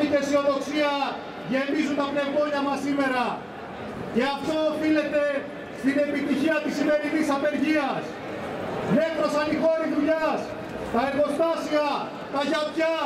δυνάμει και αισιοδοξία γεμίζουν τα πνευμόνια μας σήμερα. Και αυτό οφείλεται στην επιτυχία της σημερινής απεργίας. Νέκρωσαν οι χώροι δουλειάς, τα εργοστάσια, τα γιαπιά,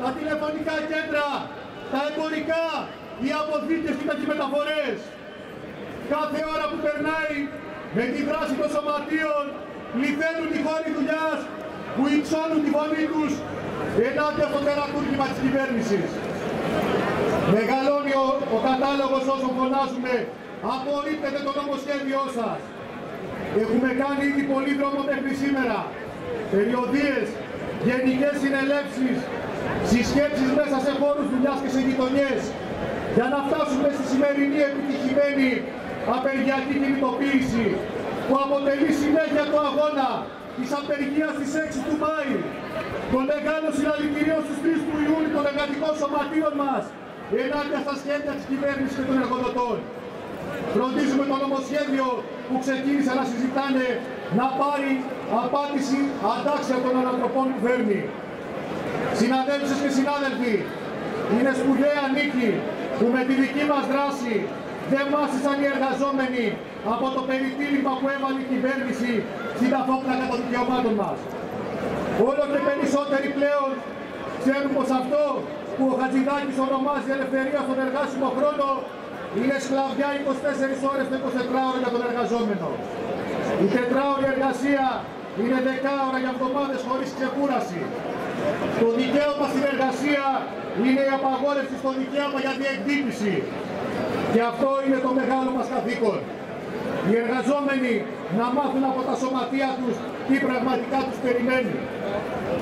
τα τηλεφωνικά κέντρα, τα εμπορικά, οι αποθήκες και οι μεταφορές. Κάθε ώρα που περνάει με τη δράση των σωματείων πληθαίνουν οι χώροι δουλειάς που υψώνουν τη φωνή τους ενάντια στο τερακούρκημα της κυβέρνησης. Μεγαλώνει ο κατάλογος όσων φωνάζουμε «Απορρίπτετε το νομοσχέδιό σας». Έχουμε κάνει ήδη πολύ δρόμο μέχρι σήμερα. Περιοδίες, γενικές συνελεύσεις, συσκέψεις μέσα σε χώρους δουλειάς και σε γειτονιές για να φτάσουμε στη σημερινή επιτυχημένη απεργιακή κινητοποίηση που αποτελεί συνέχεια του αγώνα της απεργίας της 6 του Μάη, των μεγάλων συλλαλητηρίων στις 3 του Ιούνιου των εργατικών σωματείων μας ενάντια στα σχέδια της κυβέρνησης και των εργοδοτών. Φροντίζουμε το νομοσχέδιο που ξεκίνησε να συζητάνε να πάρει απάντηση αντάξια των ανατροπών που φέρνει. Συναδέλφισες και συνάδελφοι, είναι σπουδαία νίκη που με τη δική μας δράση δεν μάσησαν οι εργαζόμενοι από το περιτύλιγμα που έβαλε η κυβέρνηση στην αφόπλακα των δικαιωμάτων μας. Όλο και περισσότεροι πλέον ξέρουν πως αυτό που ο Χατζηδάκης ονομάζει ελευθερία στον εργάσιμο χρόνο είναι σκλαβιά 24 ώρες το 24ωρο για τον εργαζόμενο. Η τετράωρη εργασία είναι 10 ώρα για εβδομάδες χωρίς ξεκούραση. Το δικαίωμα στην εργασία είναι η απαγόρευση στο δικαίωμα για διεκδίκηση. Και αυτό είναι το μεγάλο μας καθήκον. Οι εργαζόμενοι να μάθουν από τα σωματεία τους τι πραγματικά τους περιμένει.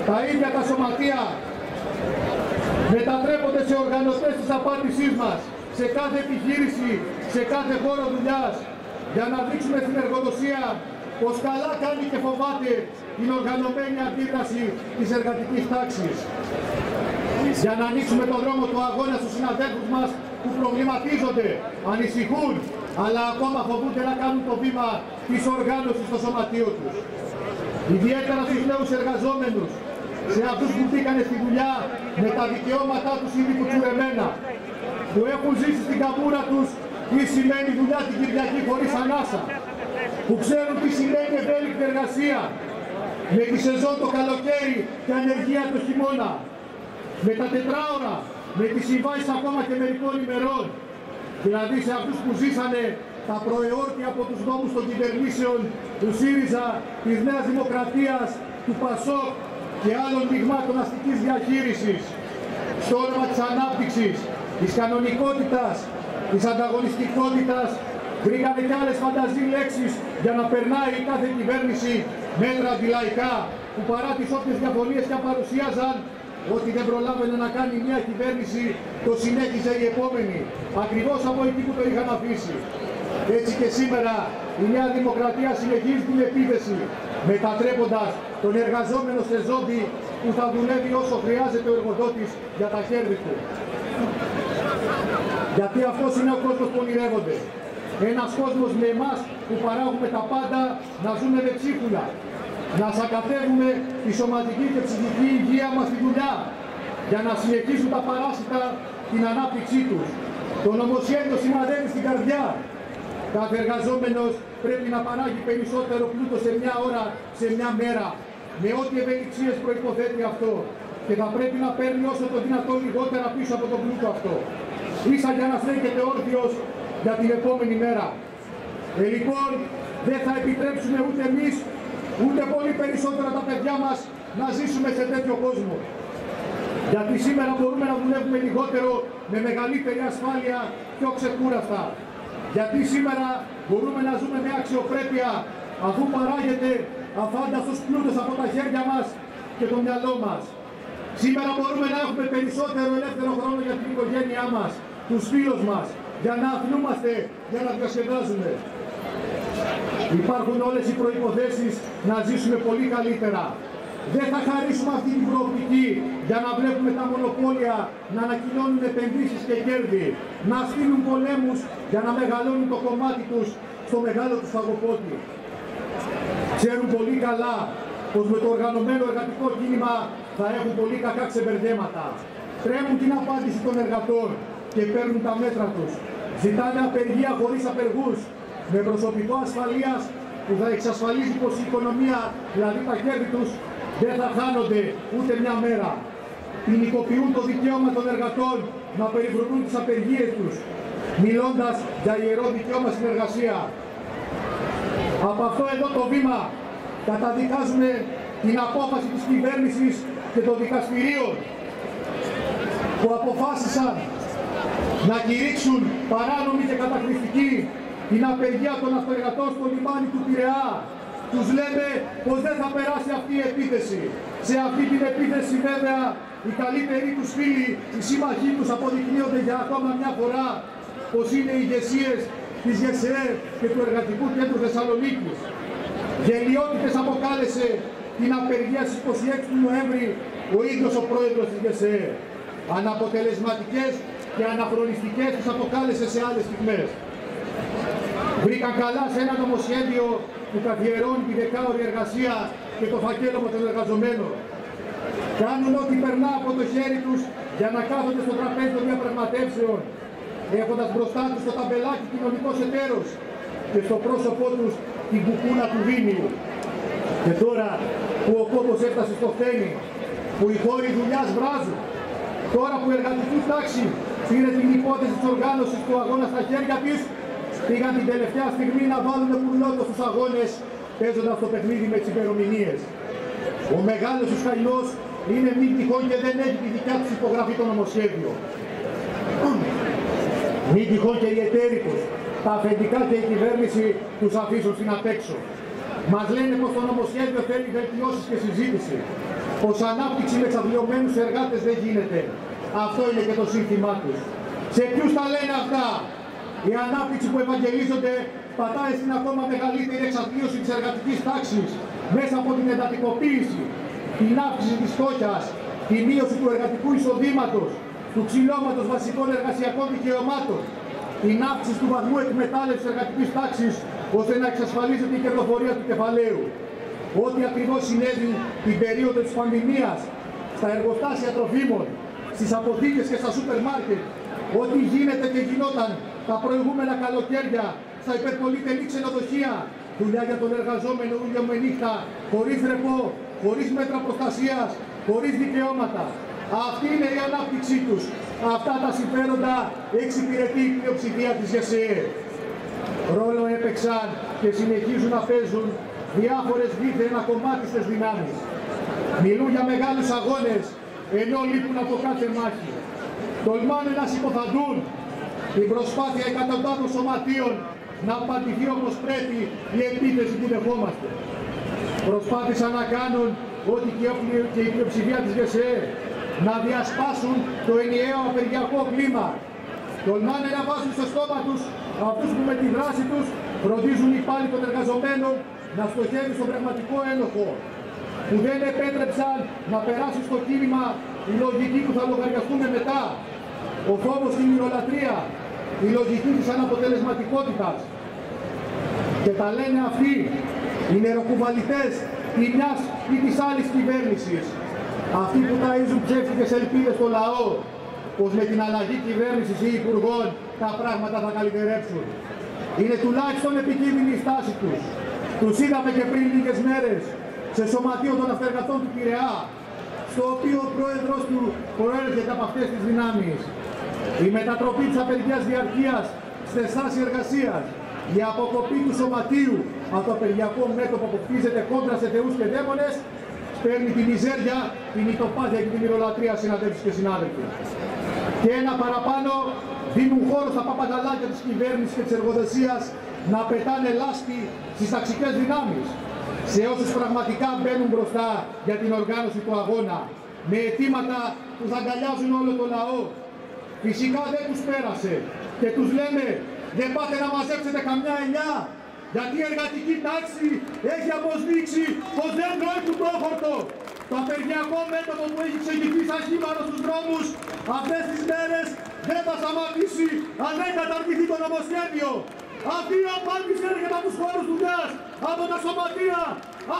Τα ίδια τα σωματεία μετατρέπονται σε οργανωτές της απάντησής μας, σε κάθε επιχείρηση, σε κάθε χώρο δουλειάς, για να δείξουμε στην εργοδοσία πως καλά κάνει και φοβάται την οργανωμένη αντίδραση της εργατικής τάξης. Για να ανοίξουμε τον δρόμο του αγώνα στους συναδέλφους μας που προβληματίζονται, ανησυχούν, αλλά ακόμα φοβούνται να κάνουν το βήμα της οργάνωσης στο σωματείο τους. Ιδιαίτερα στους νέους εργαζόμενους, σε αυτούς που μπήκανε στη δουλειά με τα δικαιώματά τους ήδη κουτσουρεμένα, που έχουν ζήσει στην καμπούρα τους τι σημαίνει δουλειά την Κυριακή χωρίς ανάσα, που ξέρουν τι σημαίνει ευέλικτη εργασία, με τη σεζόν το καλοκαίρι και ανεργία το χειμώνα, με τα τετράωρα, με τις συμβάσεις ακόμα και μερικών ημερών, δηλαδή σε αυτούς που ζήσανε τα προεόρτια από τους νόμους των κυβερνήσεων του ΣΥΡΙΖΑ, της Νέας Δημοκρατίας, του ΠΑΣΟΚ και άλλων δειγμάτων αστικής διαχείρισης, στο όνομα της ανάπτυξης, της κανονικότητας, της ανταγωνιστικότητας, βρήκανε κι άλλες φανταζή λέξεις για να περνάει η κάθε κυβέρνηση μέτρα αντιλαϊκά, που παρά τις όποιες διαφωνίες και παρουσίαζαν ότι δεν προλάβαινε να κάνει μια κυβέρνηση, το συνέχιζε η επόμενη, ακριβώς από εκεί που το είχαν αφήσει. Έτσι και σήμερα η Νέα Δημοκρατία συνεχίζει την επίθεση, μετατρέποντας τον εργαζόμενο σε ζόμπι που θα δουλεύει όσο χρειάζεται ο εργοδότης για τα κέρδη του. Γιατί αυτός είναι ο κόσμος που ονειρεύονται. Ένας κόσμος με εμάς που παράγουμε τα πάντα, να ζούμε με ψίχουλα, να σακατεύουμε τη σωματική και ψυχική υγεία μας στη δουλειά, για να συνεχίσουν τα παράσιτα την ανάπτυξή τους. Το νομοσχέδιο σημαδεύει στην καρδιά. Κάθε εργαζόμενος πρέπει να παράγει περισσότερο πλούτο σε μια ώρα, σε μια μέρα, με ό,τι ευελιξίες προϋποθέτει αυτό, και θα πρέπει να παίρνει όσο το δυνατόν λιγότερα πίσω από τον πλούτο αυτό. Ίσα για να στέκεται όρθιος για την επόμενη μέρα. Λοιπόν, δεν θα επιτρέψουμε ούτε εμείς, ούτε πολύ περισσότερα τα παιδιά μας να ζήσουμε σε τέτοιο κόσμο. Γιατί σήμερα μπορούμε να δουλεύουμε λιγότερο, με μεγαλύτερη ασφάλεια, πιο ξεκούραστα. Γιατί σήμερα μπορούμε να ζούμε με αξιοπρέπεια, αφού παράγεται αφάνταστος πλούτος από τα χέρια μας και το μυαλό μας. Σήμερα μπορούμε να έχουμε περισσότερο ελεύθερο χρόνο για την οικογένειά μας, τους φίλους μας, για να αθλούμαστε, για να διασκεδάζουμε. Υπάρχουν όλες οι προϋποθέσεις να ζήσουμε πολύ καλύτερα. Δεν θα χαρίσουμε αυτή την προοπτική για να βλέπουμε τα μονοπόλια να ανακοινώνουν επενδύσεις και κέρδη, να στείλουν πολέμους για να μεγαλώνουν το κομμάτι τους στο μεγάλο του φαγοπότη. Ξέρουν πολύ καλά πως με το οργανωμένο εργατικό κίνημα θα έχουν πολύ κακά ξεμπερδέματα. τρέχουν την απάντηση των εργατών και παίρνουν τα μέτρα τους. Ζητάνε απεργία χωρίς απεργούς, με προσωπικό ασφαλείας που θα εξασφαλίζει πως η οικονομία, δηλαδή τα κέρδη τους, δεν θα χάνονται ούτε μια μέρα. Ποινικοποιούν το δικαίωμα των εργατών να περιφρονούν τις απεργίες τους, μιλώντας για ιερό δικαίωμα στην εργασία. Από αυτό εδώ το βήμα καταδικάζουμε την απόφαση της κυβέρνησης και των δικαστηρίων που αποφάσισαν να κηρύξουν παράνομη και καταχρηστική την απεργία των αυτοεργατών στο λιμάνι του Πειραιά. Τους λέμε πως δεν θα περάσει αυτή η επίθεση. Σε αυτή την επίθεση βέβαια οι καλύτεροι τους φίλοι, οι σύμμαχοί τους αποδεικνύονται για ακόμα μια φορά πως είναι οι ηγεσίες της ΓΕΣΕΕ και του Εργατικού Κέντρου Θεσσαλονίκης. Γελοιότητες αποκάλεσε την απεργία στις 26 του Νοέμβρη ο ίδιος ο πρόεδρος της ΓΕΣΕΕ. Αναποτελεσματικές και αναχρονιστικές τις αποκάλεσε σε άλλες στιγμές. Βρήκαν καλά σε ένα νομοσχέδιο που καθιερώνει τη δεκάωρη εργασία και το φακέλωμα των εργαζομένων. Κάνουν ό,τι περνά από το χέρι τους για να κάθονται στο τραπέζι των διαπραγματεύσεων, έχοντας μπροστά τους το ταμπελάκι κοινωνικός εταίρος και στο πρόσωπό τους την κουκούνα του Δήμιου. Και τώρα που ο κόμπος έφτασε στο χτένι, που οι χώροι δουλειάς βράζουν, τώρα που η εργατική τάξη πήρε την υπόθεση της οργάνωσης του αγώνα στα χέρια της, πήγαν την τελευταία στιγμή να βάλουν πουλότο στους αγώνες, παίζοντας το παιχνίδι με τις ημερομηνίες. Ο μεγάλος ουσκαϊνός είναι μη τυχόν και δεν έχει τη δικιά της υπογραφή το νομοσχέδιο. Μη τυχόν και οι εταίροι τους, τα αφεντικά και η κυβέρνηση τους αφήσουν στην απέξω. Μας λένε πως το νομοσχέδιο θέλει βελτιώσεις και συζήτηση. Πως ανάπτυξη με εξαθλιωμένους εργάτες δεν γίνεται. Αυτό είναι και το σύνθημά τους. Σε ποιους τα λένε αυτά? Η ανάπτυξη που ευαγγελίζονται πατάει στην ακόμα μεγαλύτερη εξαθλίωση της εργατικής τάξης μέσα από την εντατικοποίηση, την αύξηση της φτώχειας, τη μείωση του εργατικού εισοδήματος, του ξυλώματος βασικών εργασιακών δικαιωμάτων, την αύξηση του βαθμού εκμετάλλευσης εργατικής τάξης ώστε να εξασφαλίζεται η κερδοφορία του κεφαλαίου. Ό,τι ακριβώς συνέβη την περίοδο της πανδημίας, στα εργοστάσια τροφίμων, στις αποθήκες και στα σούπερ μάρκετ, ό,τι γίνεται και γινόταν τα προηγούμενα καλοκαίρια, στα υπερπολιτελή ξενοδοχεία, δουλειά για τον εργαζόμενο ούλιο με νύχτα, χωρίς ρεπό, χωρίς μέτρα προστασίας, χωρίς δικαιώματα. Αυτή είναι η ανάπτυξή τους. Αυτά τα συμφέροντα εξυπηρετεί η πλειοψηφία της ΓΕΣΕΕ. Ρόλο έπαιξαν και συνεχίζουν να παίζουν διάφορες δίθεν ακομμάτιστες δυνάμεις. Μιλούν για μεγάλους αγώνες, ενώ λείπουν από κάθε μάχη. Τολμάνε να συμποφαντούν την προσπάθεια εκατοντάδων σωματείων να απαντηθεί όπως πρέπει η επίθεση που δεχόμαστε. Προσπάθησαν να κάνουν ό,τι και η πλειοψηφία της ΓΕΣΕΕ, να διασπάσουν το ενιαίο απεργιακό κλίμα. Τολμάνε να βάζουν στο στόμα τους αυτούς που με τη δράση τους φροντίζουν υπάλληλοι των εργαζομένων να στοχεύει στον πραγματικό ένοχο, που δεν επέτρεψαν να περάσει στο κίνημα η λογική που θα λογαριαστούμε μετά, ο φόβος στην μυρολατρία, η λογική της αναποτελεσματικότητας. Και τα λένε αυτοί, οι νεροκουβαλητές τη μιας ή της άλλης κυβέρνησης, αυτοί που ταΐζουν ψεύτικες ελπίδες στο λαό, πως με την αλλαγή κυβέρνησης ή υπουργών τα πράγματα θα καλυτερέψουν. Είναι τουλάχιστον επικίνδυνη η στάση τους. Τους είδαμε και πριν λίγες μέρες σε σωματείο των αυτεργατών του Πειραιά, στο οποίο ο πρόεδρος του προέρχεται από αυτές τις δυνάμεις. Η μετατροπή της απεργίας διαρκείας στη στάση εργασίας, η αποκοπή του σωματείου από το απεργιακό μέτωπο που χτίζεται κόντρα σε θεούς και δαίμονες, παίρνει τη μιζέρια, την ητοπάθεια και την μυρολατρία, συναδέλφους και συνάδελφοι. Και ένα παραπάνω, δίνουν χώρο στα παπαγαλάκια της κυβέρνησης και της εργοδοσίας να πετάνε λάσπη στις ταξικές δυνάμεις, σε όσους πραγματικά μπαίνουν μπροστά για την οργάνωση του αγώνα, με αιτήματα που θα αγκαλιάζουν όλο το λαό. Φυσικά δεν τους πέρασε και τους λέμε δεν πάτε να μαζέψετε καμιά εννιά, γιατί η εργατική τάξη έχει αποδείξει πως δεν τρώει του πρόχορτο. Το απεργιακό μέτωπο που έχει ξεγυθεί σαν κύβαρο στους δρόμους αυτές τις μέρες δεν θα σταματήσει αν δεν καταργηθεί το νομοσχέδιο. Αυτή η απάντηση έρχεται από τους χώρους δουλειάς, από τα σωματεία.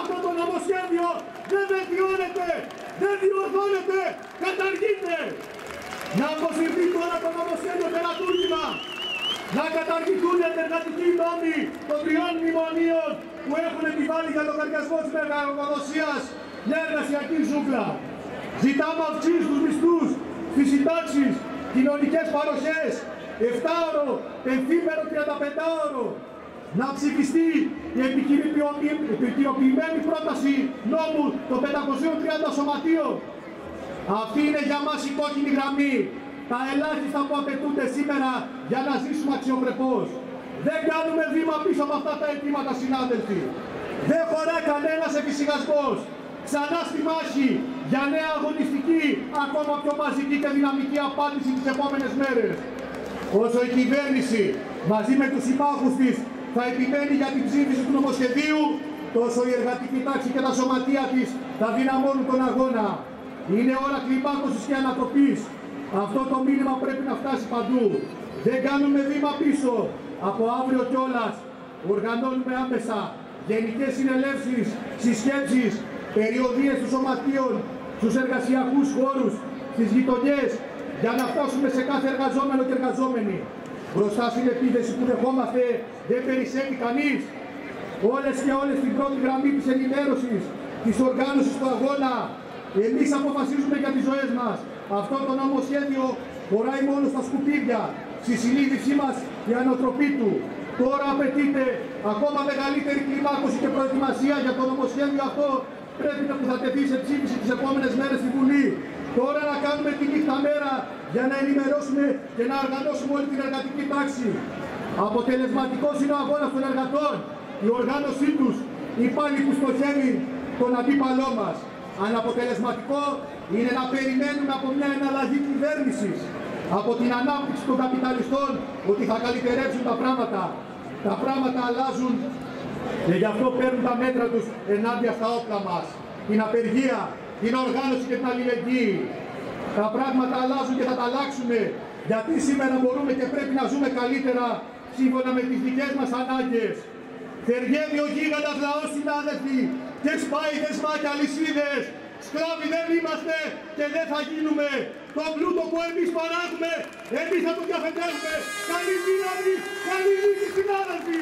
Αυτό το νομοσχέδιο δεν βελτιώνεται, δεν διορθώνεται, καταργείται. να αποσυρθεί τώρα το νομοσχέδιο τερατούργημα, να καταργηθούν οι ενεργατικοί νόμοι των τριών μνημονίων που έχουν επιβάλει για τον καρδιασμό της εργοδοσίας μια εργασιακή ζούγκλα. Ζητάμε αυξήσεις στους μισθούς, στις συντάξεις, κοινωνικές παροχές, 7ωρο, ευθύμερο, 35ωρο. Να ψηφιστεί η επικυροποιημένη πρόταση νόμου των 530 σωματείων. Αυτή είναι για μας η κόκκινη γραμμή, τα ελάχιστα που απαιτούνται σήμερα για να ζήσουμε αξιοπρεπώς. Δεν κάνουμε βήμα πίσω από αυτά τα αιτήματα, συνάδελφοι. Δεν χωρά κανένας εφησυχασμός. Ξανά στη μάχη για νέα αγωνιστική, ακόμα πιο μαζική και δυναμική απάντηση τις επόμενες μέρες. Όσο η κυβέρνηση μαζί με τους συμμάχους της θα επιμένει για την ψήφιση του νομοσχεδίου, τόσο η εργατική τάξη και τα σωματεία της θα δυναμώνουν τον αγώνα. Είναι ώρα κλιμάκωσης και ανατροπής. Αυτό το μήνυμα πρέπει να φτάσει παντού. Δεν κάνουμε βήμα πίσω. Από αύριο κιόλας οργανώνουμε άμεσα γενικές συνελεύσεις, συσκέψεις, περιοδίες στους σωματείων, στους εργασιακούς χώρους, στις γειτονιές, για να φτάσουμε σε κάθε εργαζόμενο και εργαζόμενη. Μπροστά στην επίθεση που δεχόμαστε δεν περισσεύει κανείς. Όλες και όλες στην πρώτη γραμμή της ενημέρωσης, της οργάνωσης του αγώνα. Εμείς αποφασίζουμε για τις ζωές μας. Αυτό το νομοσχέδιο χωράει μόνο στα σκουπίδια. Στη συνείδησή μας η ανατροπή του. Τώρα απαιτείται ακόμα μεγαλύτερη κλιμάκωση και προετοιμασία για το νομοσχέδιο αυτό. Πρέπει να που θα τεθεί σε ψήφιση τις επόμενες μέρες στη Βουλή. Τώρα να κάνουμε τη νύχτα μέρα για να ενημερώσουμε και να οργανώσουμε όλη την εργατική τάξη. Αποτελεσματικός είναι ο αγώνας των εργατών, η οργάνωσή τους, οι υπάλληλοι στο χέρι των αντίπαλών μας. Αναποτελεσματικό είναι να περιμένουμε από μια εναλλαγή κυβέρνησης, από την ανάπτυξη των καπιταλιστών, ότι θα καλυτερέψουν τα πράγματα. Τα πράγματα αλλάζουν και γι' αυτό παίρνουν τα μέτρα τους ενάντια στα όπλα μας. Την απεργία, την οργάνωση και την αλληλεγγύη. Τα πράγματα αλλάζουν και θα τα αλλάξουμε, γιατί σήμερα μπορούμε και πρέπει να ζούμε καλύτερα σύμφωνα με τις δικές μας ανάγκες. Τεργεύει ο γίγαντας λαός, συνάδελφοι, και σπάει δεσμά και αλυσίδες. Σκλάβοι δεν είμαστε και δεν θα γίνουμε. Το πλούτο που εμείς παράγουμε, εμείς θα το διαφεντάζουμε. Καλή δύναμη, καλή νίκη, συνάδελφοι!